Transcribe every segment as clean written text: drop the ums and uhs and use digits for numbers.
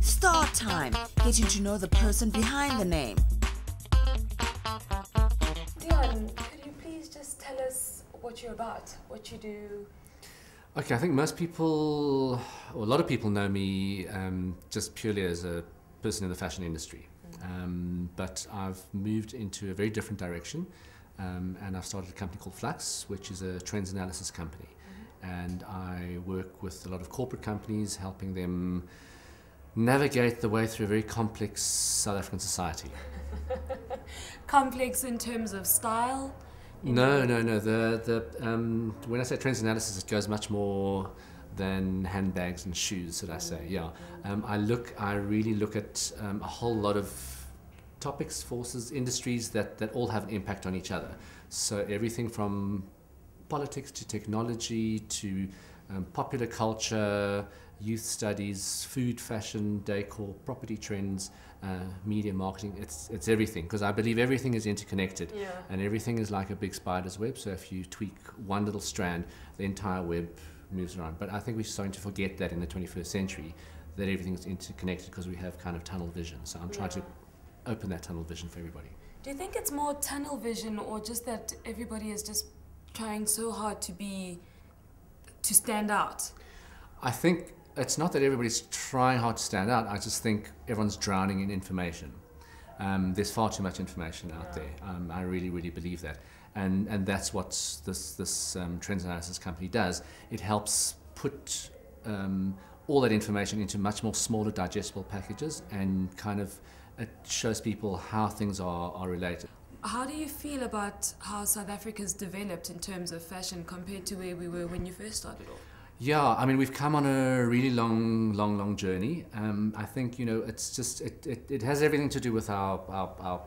Start time, getting to know the person behind the name. Dion, could you please just tell us what you're about, what you do? Okay, I think most people, or a lot of people know me just purely as a person in the fashion industry. But I've moved into a very different direction and I've started a company called Flux, which is a trends analysis company. And I work with a lot of corporate companies, helping them navigate the way through a very complex South African society. Complex in terms of style? No. When I say trends analysis, it goes much more than handbags and shoes, should I say? Yeah. I really look at a whole lot of topics, forces, industries that all have an impact on each other. So everything from politics to technology to popular culture, youth studies, food, fashion, decor, property trends, media, marketing. It's everything, because I believe everything is interconnected. Yeah. And everything is like a big spider's web, so if you tweak one little strand, the entire web moves around. But I think we're starting to forget that in the 21st century, that everything's interconnected because we have kind of tunnel vision. So I'm trying to open that tunnel vision for everybody. Do you think it's more tunnel vision, or just that everybody is just trying so hard to stand out? I think it's not that everybody's trying hard to stand out, I just think everyone's drowning in information. There's far too much information out there. I really, really believe that. And that's what this trends analysis company does. It helps put all that information into much more smaller digestible packages, and kind of it shows people how things are related. How do you feel about how South Africa's developed in terms of fashion compared to where we were when you first started off? Yeah, I mean, we've come on a really long journey. I think, you know, it's just, it has everything to do with our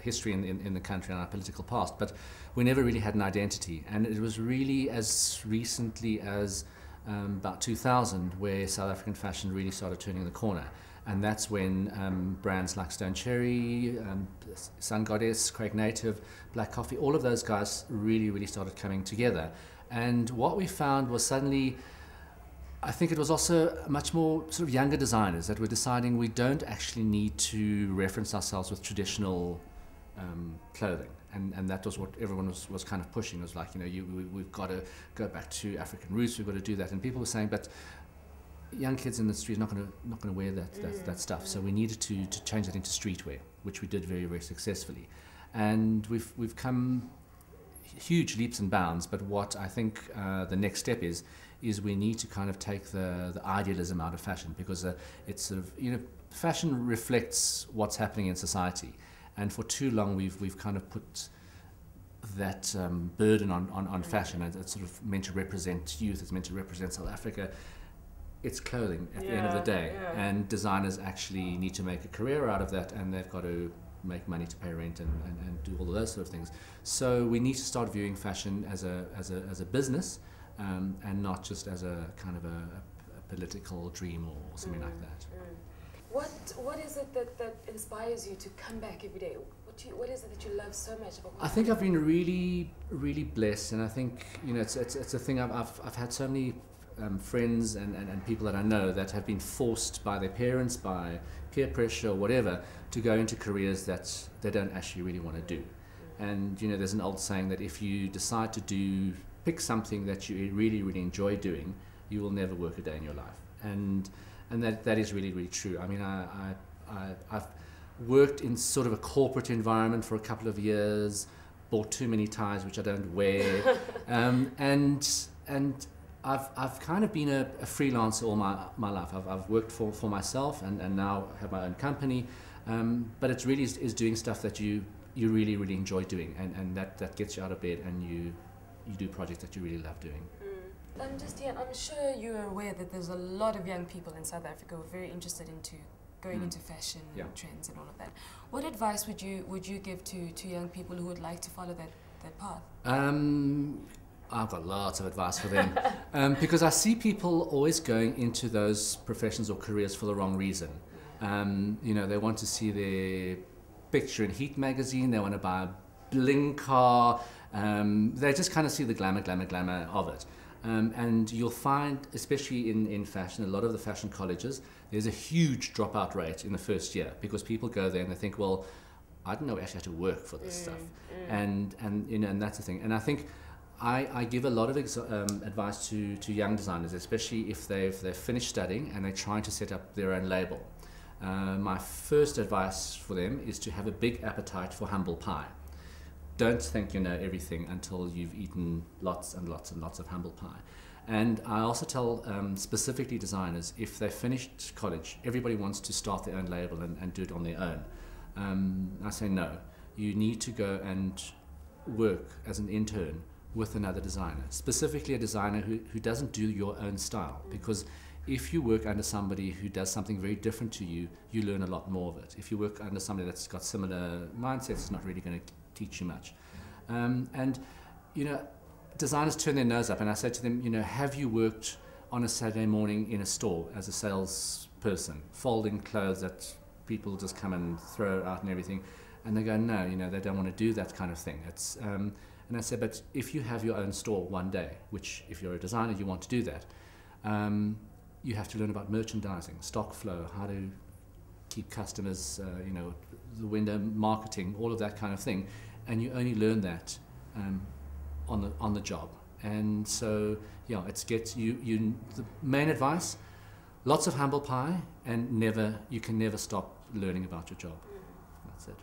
history in the country and our political past, but we never really had an identity. And it was really as recently as about 2000 where South African fashion really started turning the corner. And that's when brands like Stone Cherry, Sun Goddess, Craig Native, Black Coffee, all of those guys really started coming together. And what we found was suddenly, I think it was also much more sort of younger designers that were deciding we don't actually need to reference ourselves with traditional clothing. And that was what everyone was kind of pushing. It was like, you know, we've got to go back to African roots, we've got to do that. And people were saying, but young kids in the street are not going to wear that stuff. So we needed to change that into streetwear, which we did very, very successfully. And we've come huge leaps and bounds, but what I think the next step is we need to kind of take the idealism out of fashion, because it's sort of, you know, fashion reflects what's happening in society, and for too long we've kind of put that burden on fashion, and it's sort of meant to represent youth, it's meant to represent South Africa. It's clothing at the end of the day, and designers actually need to make a career out of that, and they've got to make money to pay rent and do all of those sort of things. So we need to start viewing fashion as a business, and not just as a kind of a political dream or something like that. What is it that inspires you to come back every day? What is it that you love so much about? I think I've been really blessed, and I think, you know, it's a thing I've had so many friends and people that I know that have been forced by their parents, by peer pressure or whatever, to go into careers that they don't actually really want to do. And, you know, there's an old saying that if you decide to pick something that you really enjoy doing, you will never work a day in your life. And that is really true. I mean, I've worked in sort of a corporate environment for a couple of years, bought too many ties which I don't wear, and I've kind of been a freelancer all my life. I've worked for myself and now have my own company, but it really is doing stuff that you really enjoy doing, and that gets you out of bed, and you do projects that you really love doing. I'm sure you're aware that there's a lot of young people in South Africa who are very interested into going into fashion trends and all of that. What advice would you give to young people who would like to follow that path? I've got lots of advice for them, because I see people always going into those professions or careers for the wrong reason. You know, they want to see their picture in Heat magazine, they want to buy a bling car, they just kind of see the glamour of it. And you'll find, especially in fashion, a lot of the fashion colleges, there's a huge dropout rate in the first year because people go there and they think, well, I don't know, actually have to work for this stuff. And you know, and that's the thing. And I think I give a lot of advice to young designers, especially if they've finished studying and they're trying to set up their own label. My first advice for them is to have a big appetite for humble pie. Don't think you know everything until you've eaten lots and lots and lots of humble pie. And I also tell specifically designers, if they finished college, everybody wants to start their own label and do it on their own. I say no, you need to go and work as an intern with another designer, specifically a designer who doesn't do your own style, because if you work under somebody who does something very different to you, you learn a lot more of it. If you work under somebody that's got similar mindsets, it's not really going to teach you much. And you know, designers turn their nose up, and I say to them, you know, have you worked on a Saturday morning in a store as a salesperson, folding clothes that people just come and throw out and everything? And they go, no, you know, they don't want to do that kind of thing. It's and I said, but if you have your own store one day, which if you're a designer you want to do that, you have to learn about merchandising, stock flow, how to keep customers, you know, the window marketing, all of that kind of thing, and you only learn that on the job. And so yeah, it's gets you. The main advice: lots of humble pie, and you can never stop learning about your job. That's it.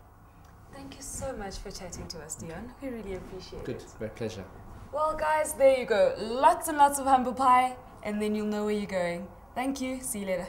Thank you so much for chatting to us, Dion. We really appreciate it. Good, my pleasure. Well, guys, there you go. Lots and lots of humble pie, and then you'll know where you're going. Thank you. See you later.